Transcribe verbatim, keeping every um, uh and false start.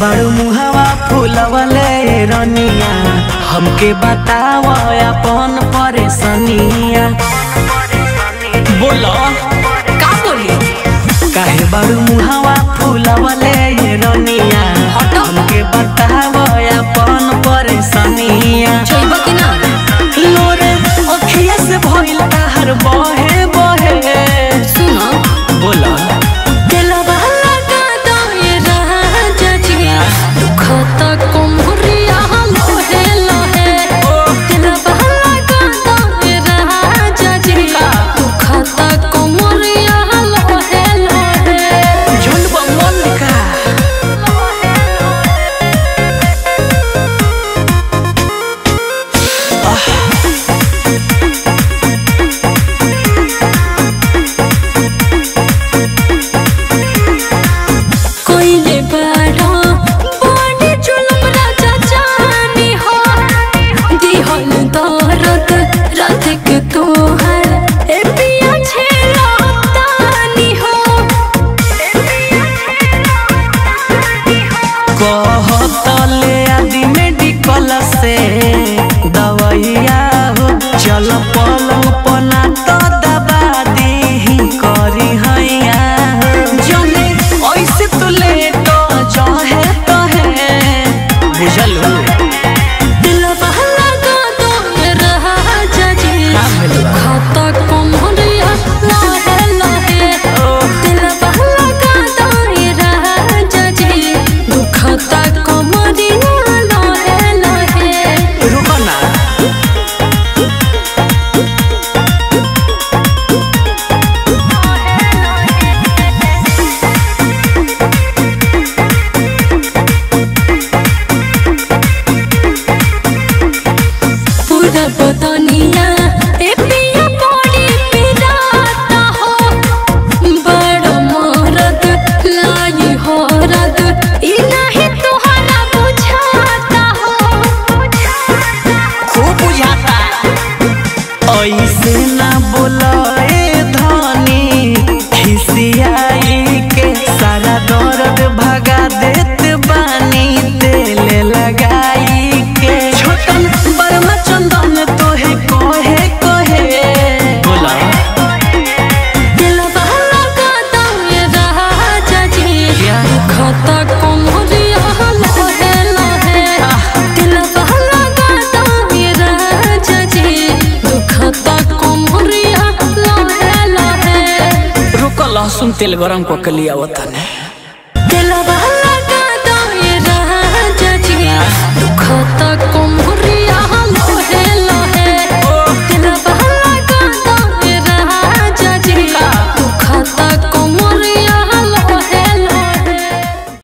बड़ू मुहावा फूलवले रनिया हमके बतावा अपन परेशानिया। बोलो का बोली काहे बड़ू मुहावा फूलवले रनिया हमके बतावा अपन परेशानिया। लोरे अखिया से भइल तहर बहे बहे। सुनो बोलो लहसुन तेल गरम को कलिया वतन है।